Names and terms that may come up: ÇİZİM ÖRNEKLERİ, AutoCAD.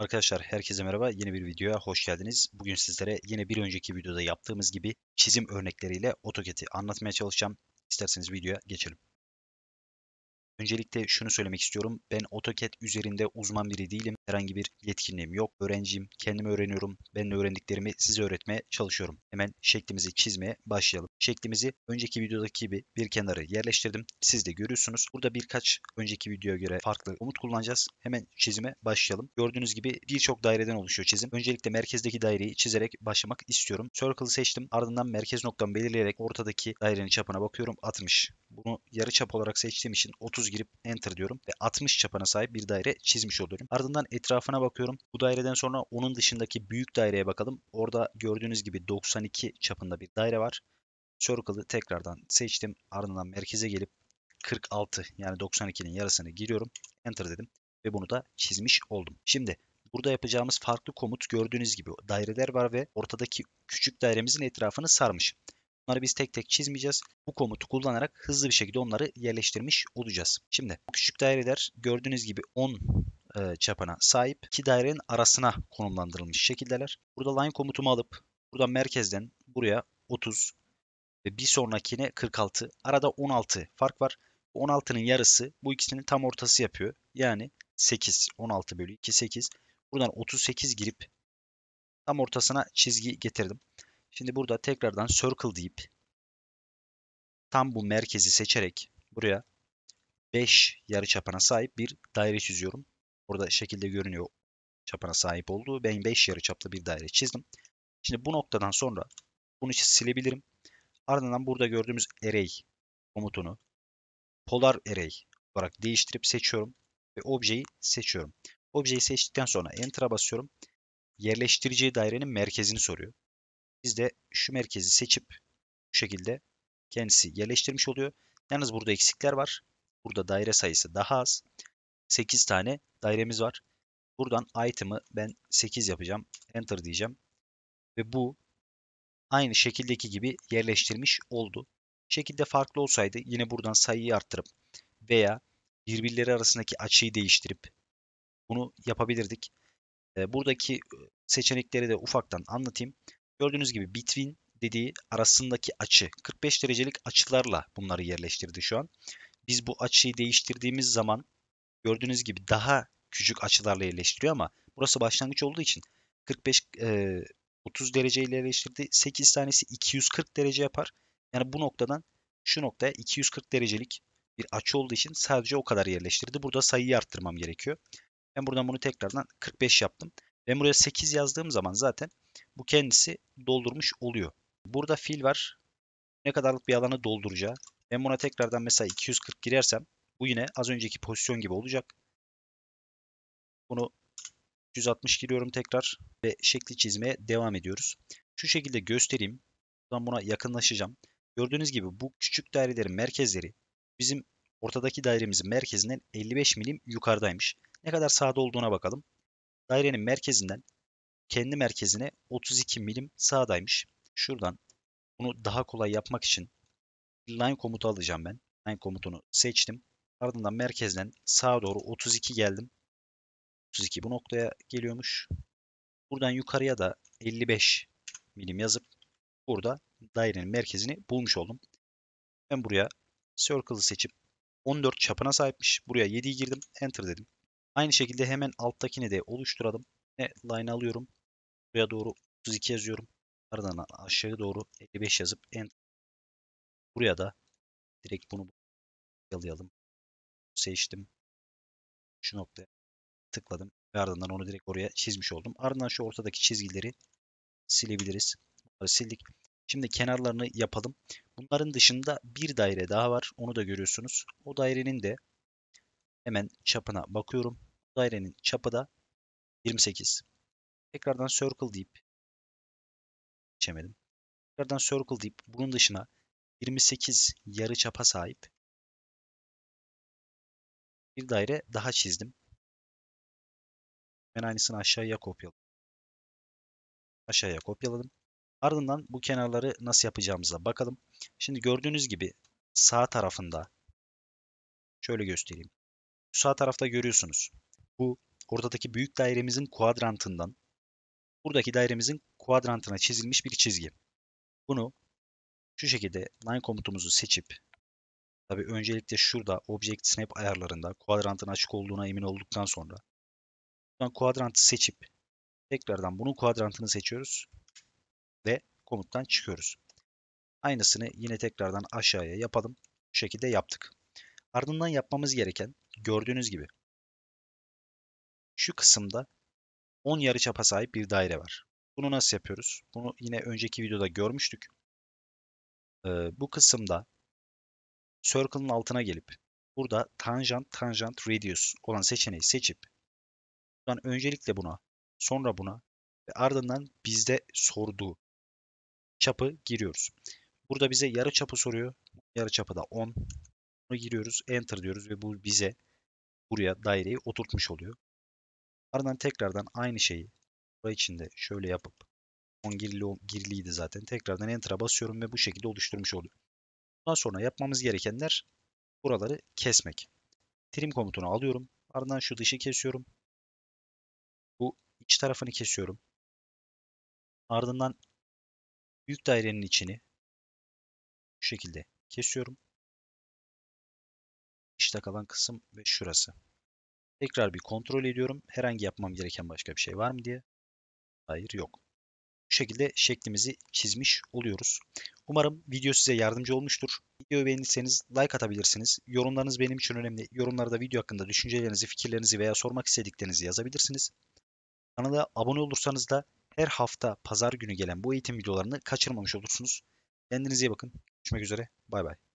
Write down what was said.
Arkadaşlar herkese merhaba. Yeni bir videoya hoş geldiniz. Bugün sizlere yine bir önceki videoda yaptığımız gibi çizim örnekleriyle AutoCAD'i anlatmaya çalışacağım. İsterseniz videoya geçelim. Öncelikle şunu söylemek istiyorum. Ben AutoCAD üzerinde uzman biri değilim. Herhangi bir yetkinliğim yok. Öğrenciyim. Kendimi öğreniyorum. Ben de öğrendiklerimi size öğretmeye çalışıyorum. Hemen şeklimizi çizmeye başlayalım. Şeklimizi önceki videodaki gibi bir kenara yerleştirdim. Siz de görüyorsunuz. Burada birkaç önceki videoya göre farklı komut kullanacağız. Hemen çizime başlayalım. Gördüğünüz gibi birçok daireden oluşuyor çizim. Öncelikle merkezdeki daireyi çizerek başlamak istiyorum. Circle'ı seçtim. Ardından merkez noktamı belirleyerek ortadaki dairenin çapına bakıyorum. 60. Bunu yarı çap olarak seçtiğim için 30 girip enter diyorum ve 60 çapına sahip bir daire çizmiş oluyorum. Ardından etrafına bakıyorum. Bu daireden sonra onun dışındaki büyük daireye bakalım. Orada gördüğünüz gibi 92 çapında bir daire var. Circle'ı tekrardan seçtim. Ardından merkeze gelip 46 yani 92'nin yarısını giriyorum. Enter dedim ve bunu da çizmiş oldum. Şimdi burada yapacağımız farklı komut gördüğünüz gibi daireler var ve ortadaki küçük dairemizin etrafını sarmış. Bunları biz tek tek çizmeyeceğiz. Bu komutu kullanarak hızlı bir şekilde onları yerleştirmiş olacağız. Şimdi bu küçük daireler gördüğünüz gibi 10 çapına sahip. İki dairenin arasına konumlandırılmış şekildeler. Burada line komutumu alıp buradan merkezden buraya 30 ve bir sonrakine 46. Arada 16 fark var. 16'nın yarısı bu ikisinin tam ortası yapıyor. Yani 8. 16 bölü 2 8. Buradan 38 girip tam ortasına çizgi getirdim. Şimdi burada tekrardan circle deyip tam bu merkezi seçerek buraya 5 yarıçapına sahip bir daire çiziyorum. Orada şekilde görünüyor çapına sahip olduğu. Ben 5 yarıçaplı bir daire çizdim. Şimdi bu noktadan sonra bunu silebilirim. Ardından burada gördüğümüz array komutunu polar array olarak değiştirip seçiyorum ve objeyi seçiyorum. Objeyi seçtikten sonra enter'a basıyorum. Yerleştireceği dairenin merkezini soruyor. Biz de şu merkezi seçip bu şekilde kendisi yerleştirmiş oluyor. Yalnız burada eksikler var. Burada daire sayısı daha az. 8 tane dairemiz var. Buradan item'ı ben 8 yapacağım. Enter diyeceğim. Ve bu aynı şekildeki gibi yerleştirmiş oldu. Şekilde farklı olsaydı yine buradan sayıyı arttırıp veya birbirleri arasındaki açıyı değiştirip bunu yapabilirdik. Buradaki seçenekleri de ufaktan anlatayım. Gördüğünüz gibi between dediği arasındaki açı. 45 derecelik açılarla bunları yerleştirdi şu an. Biz bu açıyı değiştirdiğimiz zaman gördüğünüz gibi daha küçük açılarla yerleştiriyor ama burası başlangıç olduğu için 30 dereceyle yerleştirdi. 8 tanesi 240 derece yapar. Yani bu noktadan şu noktaya 240 derecelik bir açı olduğu için sadece o kadar yerleştirdi. Burada sayıyı arttırmam gerekiyor. Ben buradan bunu tekrardan 45 yaptım. Ben buraya 8 yazdığım zaman zaten bu kendisi doldurmuş oluyor. Burada fil var. Ne kadarlık bir alanı dolduracağı. Ben buna tekrardan mesela 240 girersem bu yine az önceki pozisyon gibi olacak. Bunu 160 giriyorum tekrar ve şekli çizmeye devam ediyoruz. Şu şekilde göstereyim. Buradan buna yakınlaşacağım. Gördüğünüz gibi bu küçük dairelerin merkezleri bizim ortadaki dairemizin merkezinden 55 milim yukarıdaymış. Ne kadar sağda olduğuna bakalım. Dairenin merkezinden kendi merkezine 32 milim sağdaymış. Şuradan bunu daha kolay yapmak için line komutu alacağım ben. Line komutunu seçtim. Ardından merkezden sağa doğru 32 geldim. 32 bu noktaya geliyormuş. Buradan yukarıya da 55 milim yazıp burada dairenin merkezini bulmuş oldum. Ben buraya circle'ı seçip 14 çapına sahipmiş. Buraya 7'yi girdim. Enter dedim. Aynı şekilde hemen alttakini de oluşturalım. Line alıyorum. Buraya doğru 32 yazıyorum. Ardından aşağı doğru 55 yazıp enter. Buraya da direkt bunu yalayalım. Seçtim. Şu noktaya tıkladım. Ve ardından onu direkt oraya çizmiş oldum. Ardından şu ortadaki çizgileri silebiliriz. Bunları sildik. Şimdi kenarlarını yapalım. Bunların dışında bir daire daha var. Onu da görüyorsunuz. O dairenin de hemen çapına bakıyorum. Bu dairenin çapı da 28. Tekrardan circle deyip geçemedim. Tekrardan circle deyip bunun dışına 28 yarı çapa sahip bir daire daha çizdim. Ben aynısını aşağıya kopyaladım. Aşağıya kopyaladım. Ardından bu kenarları nasıl yapacağımıza bakalım. Şimdi gördüğünüz gibi sağ tarafında şöyle göstereyim. Sağ tarafta görüyorsunuz. Bu Ortadaki büyük dairemizin kuadrantından buradaki dairemizin kuadrantına çizilmiş bir çizgi. Bunu şu şekilde line komutumuzu seçip, tabi öncelikle şurada Object Snap ayarlarında kuadrantın açık olduğuna emin olduktan sonra buradan kuadrantı seçip tekrardan bunun kuadrantını seçiyoruz ve komuttan çıkıyoruz. Aynısını yine tekrardan aşağıya yapalım. Bu şekilde yaptık. Ardından yapmamız gereken gördüğünüz gibi şu kısımda 10 yarıçapa sahip bir daire var. Bunu nasıl yapıyoruz? Bunu yine önceki videoda görmüştük. Bu kısımda circle'ın altına gelip burada tangent radius olan seçeneği seçip buradan öncelikle buna, sonra buna ve ardından bizde sorduğu çapı giriyoruz. Burada bize yarı çapı soruyor. Yarı çapı da 10. Bunu giriyoruz. Enter diyoruz ve bu bize buraya daireyi oturtmuş oluyor. Ardından tekrardan aynı şeyi burası içinde şöyle yapıp 10 giriliydi zaten. Tekrardan Enter'a basıyorum ve bu şekilde oluşturmuş oluyor. Bundan sonra yapmamız gerekenler buraları kesmek. Trim komutunu alıyorum. Ardından şu dışı kesiyorum. Bu iç tarafını kesiyorum. Ardından büyük dairenin içini bu şekilde kesiyorum. İşte kalan kısım ve şurası. Tekrar bir kontrol ediyorum. Herhangi yapmam gereken başka bir şey var mı diye. Hayır, yok. Bu şekilde şeklimizi çizmiş oluyoruz. Umarım video size yardımcı olmuştur. Videoyu beğendiyseniz like atabilirsiniz. Yorumlarınız benim için önemli. Yorumlarda video hakkında düşüncelerinizi, fikirlerinizi veya sormak istediklerinizi yazabilirsiniz. Kanala abone olursanız da her hafta pazar günü gelen bu eğitim videolarını kaçırmamış olursunuz. Kendinize iyi bakın. Görüşmek üzere. Bay bay.